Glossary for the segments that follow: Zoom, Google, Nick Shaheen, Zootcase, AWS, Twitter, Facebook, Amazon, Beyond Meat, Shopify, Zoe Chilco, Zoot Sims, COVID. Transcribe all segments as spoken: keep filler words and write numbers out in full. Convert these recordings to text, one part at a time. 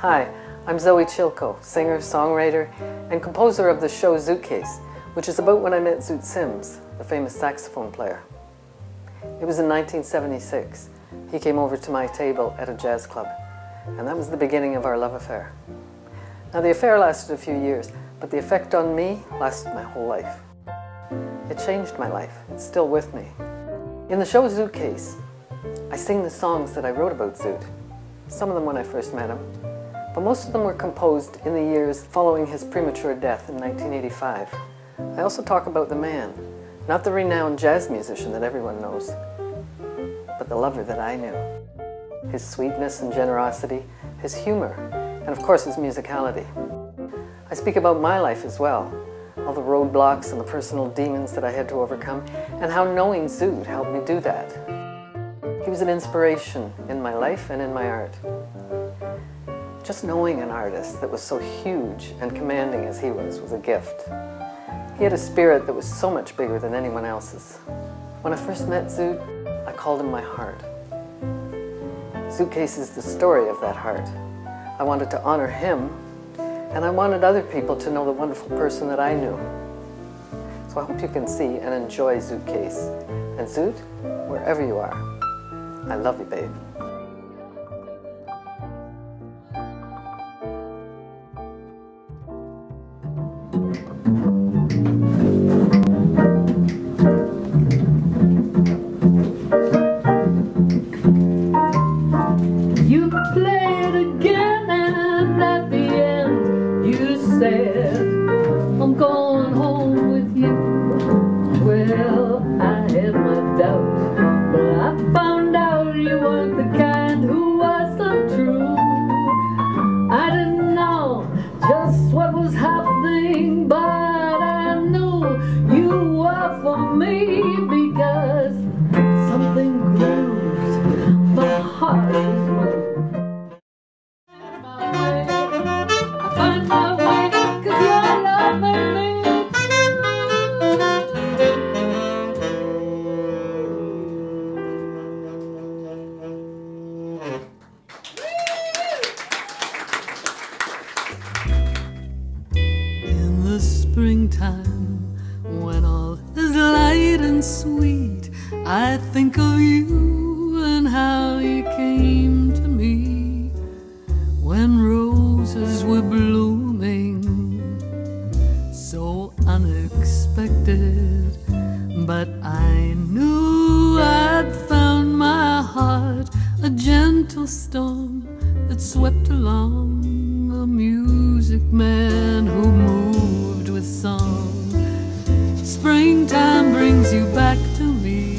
Hi, I'm Zoe Chilco, singer, songwriter, and composer of the show Zootcase, which is about when I met Zoot Sims, the famous saxophone player. It was in nineteen seventy-six. He came over to my table at a jazz club, and that was the beginning of our love affair. Now, the affair lasted a few years, but the effect on me lasted my whole life. It changed my life. It's still with me. In the show Zootcase, I sing the songs that I wrote about Zoot. Some of them when I first met him, but most of them were composed in the years following his premature death in nineteen eighty-five. I also talk about the man, not the renowned jazz musician that everyone knows, but the lover that I knew. His sweetness and generosity, his humor, and of course his musicality. I speak about my life as well, all the roadblocks and the personal demons that I had to overcome, and how knowing Zoot helped me do that. He was an inspiration in my life and in my art. Just knowing an artist that was so huge and commanding as he was was a gift. He had a spirit that was so much bigger than anyone else's. When I first met Zoot, I called him my heart. Zootcase is the story of that heart. I wanted to honor him, and I wanted other people to know the wonderful person that I knew. So I hope you can see and enjoy Zootcase. And Zoot, wherever you are, I love you, babe. Springtime, when all is light and sweet, I think of you and how you came to me. When roses were blooming, so unexpected, but I knew I'd found my heart, a gentle storm that swept along, a music man who moved with song. Springtime brings you back to me,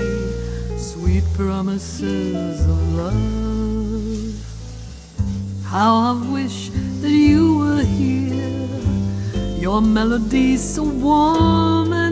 sweet promises of love. How I wish that you were here, your melody so warm and